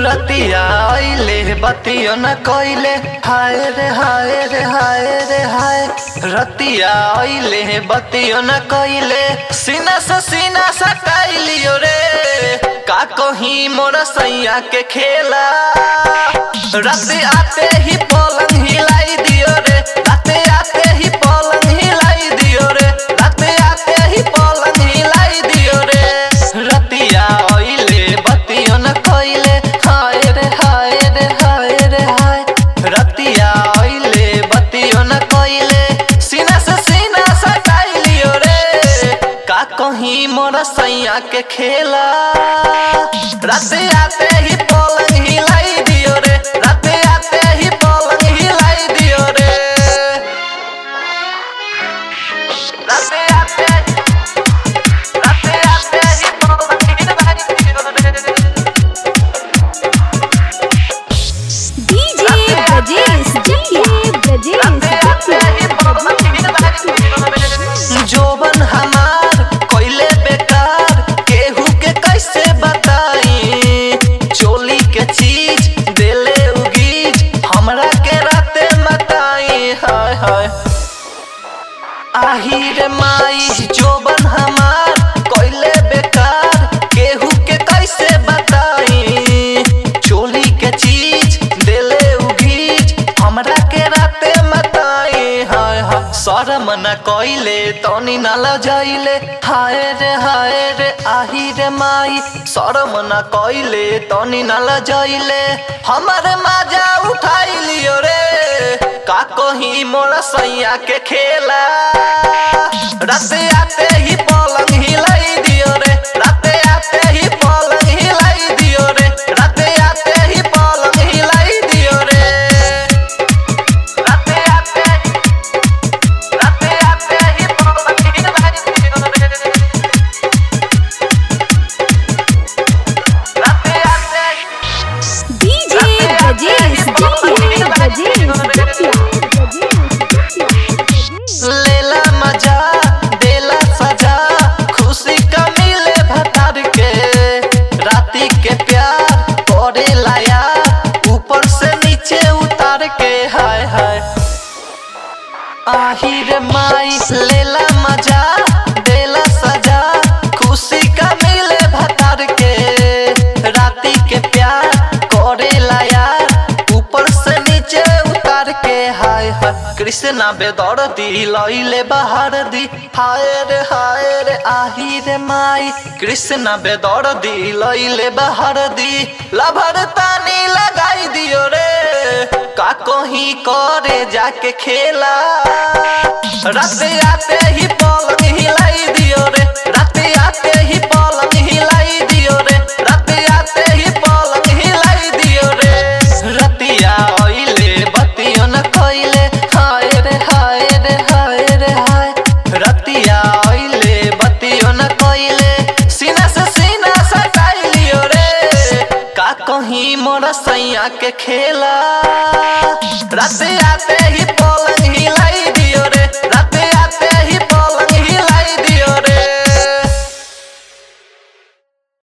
रतिया आइले बतियो न कोइले हाय रे हाय रे हाय रे हाय। रतिया आइले बतियो न कोइले सीना सटाइलियो रे का कोही मोर सैया के खेला। राते आते ही पलंग हिलाई दियो रे, राते आते ही पलंग हिलाई दियो रे, राते आते ही पलंग हिलाई दियो रे। रतिया आइले बतियो न कोइले कहीं मोर सैया के खेला। राते आते ही पलंग हिलाई दियो रे, राते आते ही पलंग हिलाई दियो रे, राते आते राते आते ही पलंग हिलाई दियो रे। जोवन हमार आही रे माई जोबन हमार कोइले बेकार केहू के कैसे बताई। चोली के चीज देले उगीज हमरा के राते मताई। हाय हाय शरम न कोइले तनी न लजाइले हाय रे आही रे माई। शरम न कोइले तनी न लजाइले हमर मजा उठाई लियो रे का कहीं मोर सैया के खेला। राते आते ही पलंग हिलाई दियो रे, राते आते ही पलंग हिलाई दियो रे, राते आते ही पलंग हिलाई दियो रे, राते आते ही पलंग हिलाई दियो रे, राते आते डीजे बजेस डीजे बजेस। लेला मजा देला सजा खुशी का मिले भतार के। राती के प्यार करे लाया ऊपर से नीचे उतार के। हाय हाय आही रे माई लेला मजा देला सजा खुशी का मिले भतार के। राती के प्यार करे लाया ऊपर से नीचे उतार के। हाय हाय कृष्णा बेदर्दी लइले बहार दी। हाय रे आही रे माई कृष्णा बेदर्दी लइले बहार दी। लभर तानी लगाई दियो रे का कहीं करे जाके खेला। राते आते ही पलंग हिलाई दियो रे, राते आते ही पलंग हिलाई दियो रे, राते आते ही पलंग हिलाई दियो रे। रतिया आइले बतियो न कोइले कहीं मोर सैया के खेला। राते आते ही पलंग हिलाई।